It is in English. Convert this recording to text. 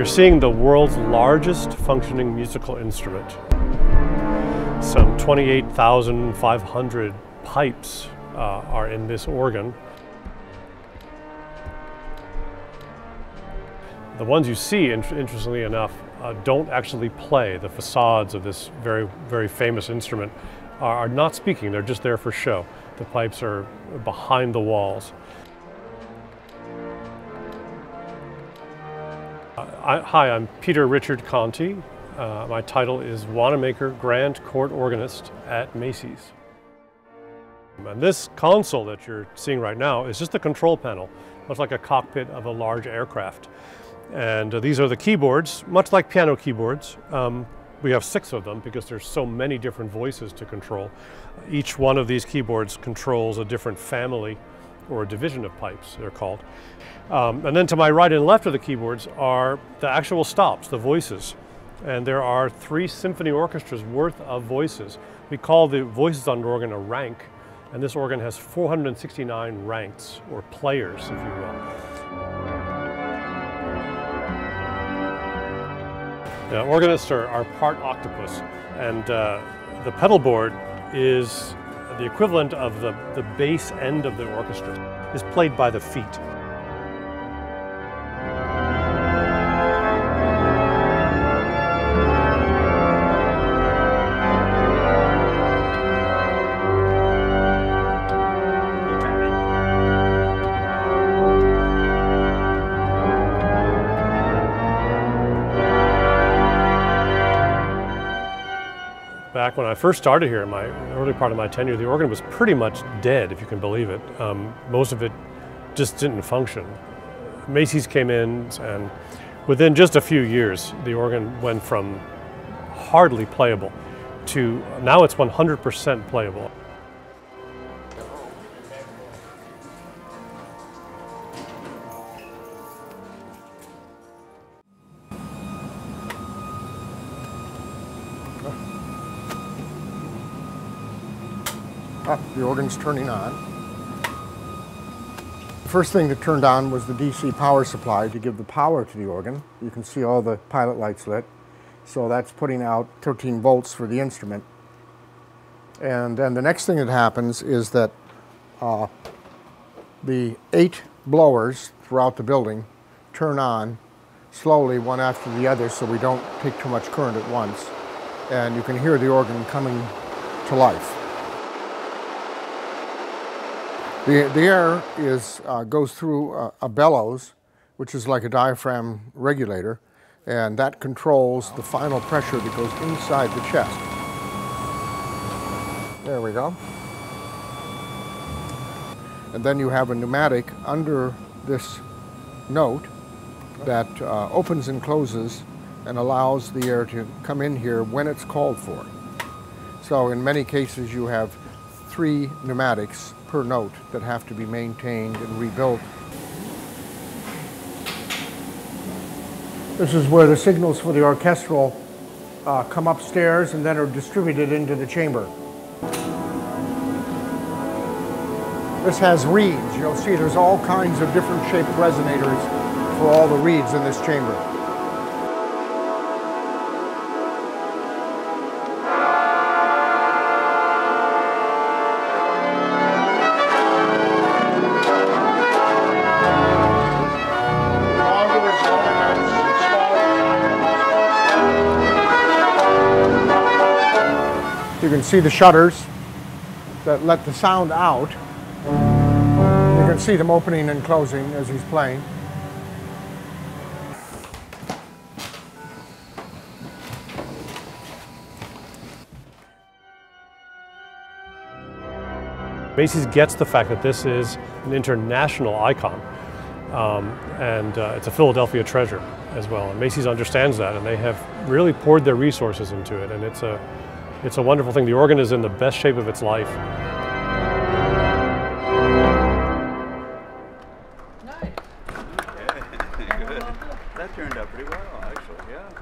You're seeing the world's largest functioning musical instrument. Some 28,500 pipes are in this organ. The ones you see, interestingly enough, don't actually play. The facades of this very, very famous instrument are not speaking. They're just there for show. The pipes are behind the walls. Hi, I'm Peter Richard Conti. My title is Wanamaker Grand Court Organist at Macy's. And this console that you're seeing right now is just the control panel, much like a cockpit of a large aircraft. And these are the keyboards, much like piano keyboards. We have 6 of them because there's so many different voices to control. Each one of these keyboards controls a different family or a division of pipes, they're called. And then to my right and left of the keyboards are the actual stops, the voices. And there are 3 symphony orchestras worth of voices. We call the voices on an organ a rank, and this organ has 469 ranks, or players, if you will. Now, organists are part octopus, and the pedal board is the equivalent of the bass end of the orchestra. It's played by the feet. Back when I first started here, in my early part of my tenure, the organ was pretty much dead, if you can believe it. Most of it just didn't function. Macy's came in, and within just a few years, the organ went from hardly playable to now it's 100% playable. The organ's turning on. The first thing that turned on was the DC power supply to give the power to the organ. You can see all the pilot lights lit. So that's putting out 13 volts for the instrument. And then the next thing that happens is that the 8 blowers throughout the building turn on slowly one after the other so we don't take too much current at once. And you can hear the organ coming to life. The air goes through a bellows, which is like a diaphragm regulator, and that controls the final pressure that goes inside the chest. There we go. And then you have a pneumatic under this note that opens and closes and allows the air to come in here when it's called for. So in many cases you have 3 pneumatics per note that have to be maintained and rebuilt. This is where the signals for the orchestral come upstairs and then are distributed into the chamber. This has reeds. You'll see there's all kinds of different shaped resonators for all the reeds in this chamber. You can see the shutters that let the sound out. You can see them opening and closing as he's playing. Macy's gets the fact that this is an international icon, and it's a Philadelphia treasure as well. And Macy's understands that, and they have really poured their resources into it, and it's a wonderful thing. The organ is in the best shape of its life. Nice. That turned out pretty well, actually, yeah.